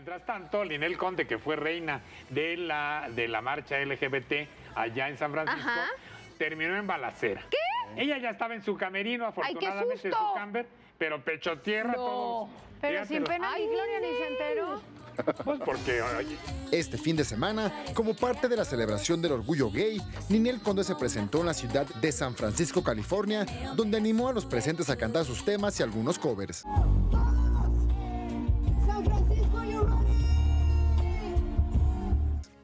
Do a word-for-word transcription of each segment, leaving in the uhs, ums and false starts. Mientras tanto, Ninel Conde, que fue reina de la, de la marcha L G B T allá en San Francisco, ajá, terminó en balacera. ¿Qué? Ella ya estaba en su camerino, afortunadamente, en su camper, pero pecho tierra, no, todos. Pero fíjatelo, sin pena ni gloria, ni se enteró. Pues porque, oye. Este fin de semana, como parte de la celebración del orgullo gay, Ninel Conde se presentó en la ciudad de San Francisco, California, donde animó a los presentes a cantar sus temas y algunos covers.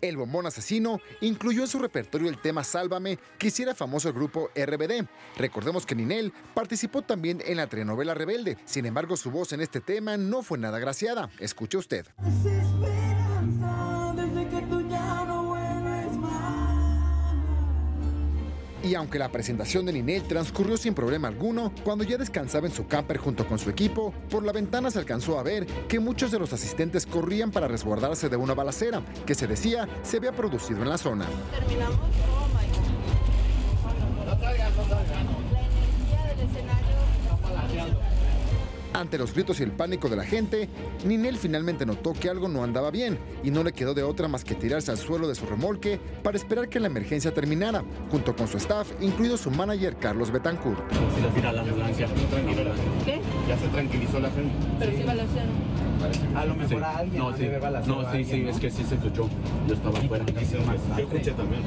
El Bombón Asesino incluyó en su repertorio el tema Sálvame, que hiciera famoso el grupo R B D. Recordemos que Ninel participó también en la telenovela Rebelde. Sin embargo, su voz en este tema no fue nada agraciada. Escuche usted. Y aunque la presentación de Ninel transcurrió sin problema alguno, cuando ya descansaba en su camper junto con su equipo, por la ventana se alcanzó a ver que muchos de los asistentes corrían para resguardarse de una balacera que se decía se había producido en la zona. Terminamos. Oh my God. No traigan, no traigan. La energía del escenario está. Ante los gritos y el pánico de la gente, Ninel finalmente notó que algo no andaba bien y no le quedó de otra más que tirarse al suelo de su remolque para esperar que la emergencia terminara, junto con su staff, incluido su manager Carlos Betancourt. Se le tira la ambulancia. ¿Qué? Ya se tranquilizó la gente. Pero sí, sí balancearon. A lo mejor sí. A alguien no, no sí. Debe balancear. No, sí, sí, ¿no? Es que sí se escuchó. Yo estaba afuera. Yo escuché también.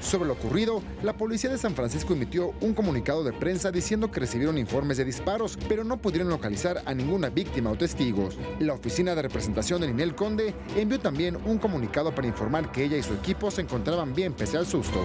Sobre lo ocurrido, la policía de San Francisco emitió un comunicado de prensa diciendo que recibieron informes de disparos, pero no pudieron localizar a ninguna víctima o testigos. La oficina de representación de Ninel Conde envió también un comunicado para informar que ella y su equipo se encontraban bien pese al susto.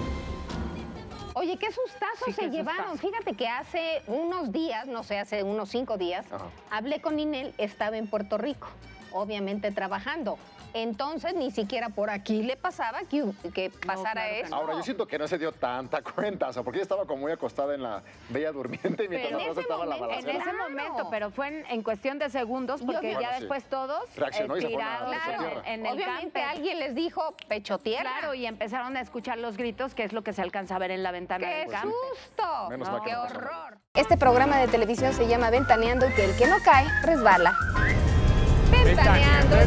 Oye, qué sustazos sí, se qué llevaron. Sustazo. Fíjate que hace unos días, no sé, hace unos cinco días, ajá, hablé con Ninel, estaba en Puerto Rico, obviamente trabajando. Entonces, ni siquiera por aquí le pasaba que, que pasara no, claro, eso. Ahora, yo siento que no se dio tanta cuenta, o sea, porque ella estaba como muy acostada en la Bella Durmiente mientras la Rosa estaba en la balacera. En ese momento, pero fue en, en cuestión de segundos, porque bueno, ya sí, después todos reaccionó eh, y se tiraron se claro, en, en el obviamente camper. Alguien les dijo pecho tierra. Claro, y empezaron a escuchar los gritos, que es lo que se alcanza a ver en la ventana ¡qué del camper! Susto! Menos no, ¡qué no horror! Este programa de televisión se llama Ventaneando y que el que no cae, resbala. Ventaneando.